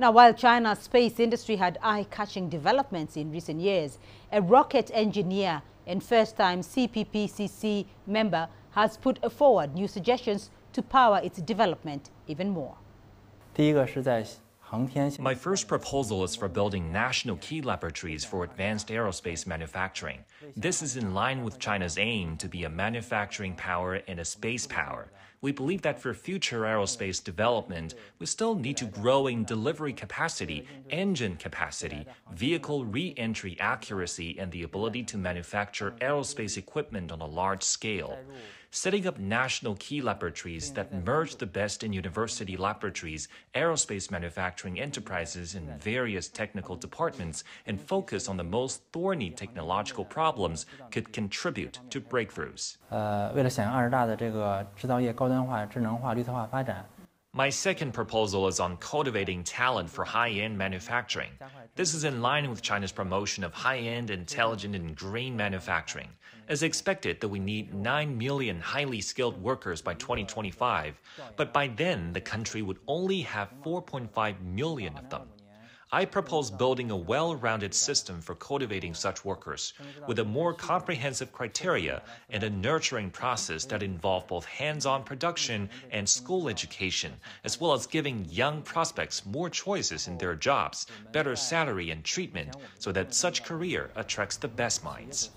Now, while China's space industry had eye-catching developments in recent years, a rocket engineer and first-time CPPCC member has put forward new suggestions to power its development even more. My first proposal is for building national key laboratories for advanced aerospace manufacturing. This is in line with China's aim to be a manufacturing power and a space power. We believe that for future aerospace development, we still need to grow in delivery capacity, engine capacity, vehicle re-entry accuracy, and the ability to manufacture aerospace equipment on a large scale. Setting up national key laboratories that merge the best in university laboratories, aerospace manufacturing enterprises in various technical departments, and focus on the most thorny technological problems could contribute to breakthroughs. My second proposal is on cultivating talent for high-end manufacturing. This is in line with China's promotion of high-end, intelligent, and green manufacturing. It's expected that we need 9 million highly skilled workers by 2025, but by then the country would only have 4.5 million of them. I propose building a well-rounded system for cultivating such workers, with a more comprehensive criteria and a nurturing process that involves both hands-on production and school education, as well as giving young prospects more choices in their jobs, better salary and treatment, so that such career attracts the best minds.